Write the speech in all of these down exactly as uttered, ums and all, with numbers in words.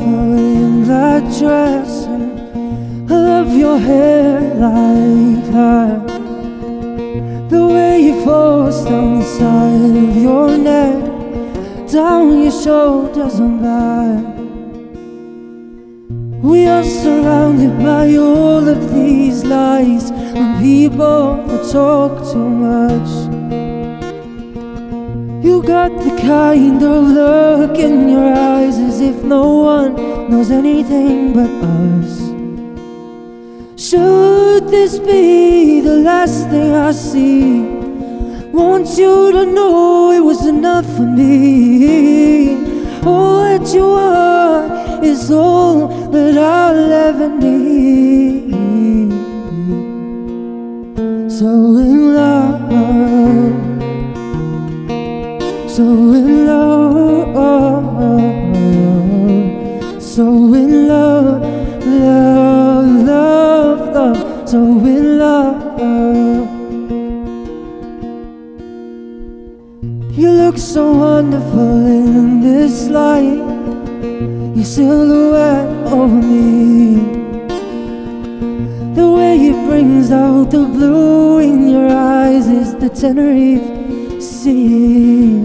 lover in that dress, and I love your hair like that, the way it falls down the side of your neck, down your shoulders and back. We are surrounded by all of these lies and people that talk too much. You got the kind of look in your eyes as if no one knows anything but us. Should this be the last thing I see? Want you to know it was enough for me. All that you are is all that I'll ever need. So in love, so in love, so in love, love, love, love, so in love. You look so wonderful in this light, your silhouette over me, the way it brings out the blue in your eyes is the Tenerife Sea.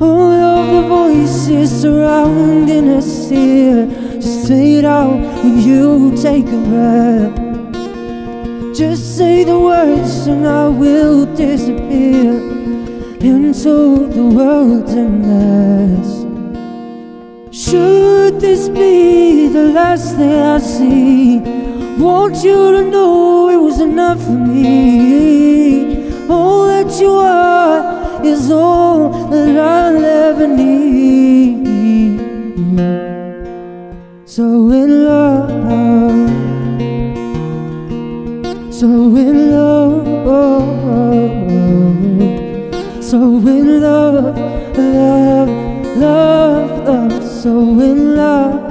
All of the voices surrounding us here just fade out when you take a breath. Just say the words and I will disappear into the wilderness. Should this be the last thing I see? Want you to know it was enough for me. All that you are is all that I'll ever need. So in love, so in love, so in love, love, love, love, so in love.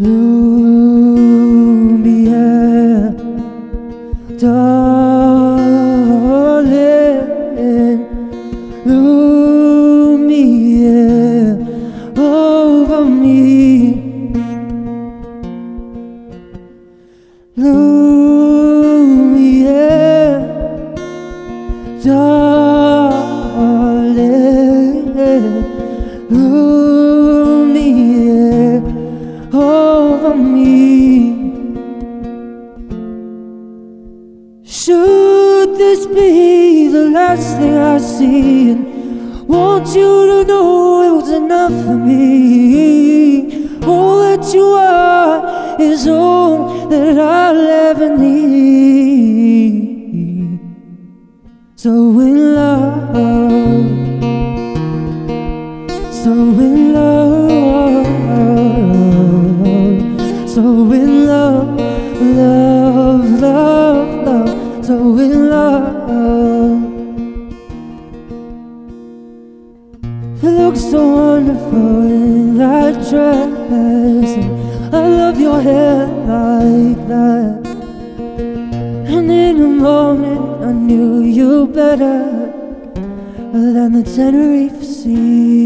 Lumiere, Lumiere over me, Lumiere, darling, Lumiere over me. Should this be the last thing I see? Want you to know it was enough for me. All that you are is all that I'll ever need. So in love, so in love, so in love, love, love, love, so in love. You look so wonderful in that dress, and I love your hair like that, and in a moment I knew you better than the Tenerife Sea.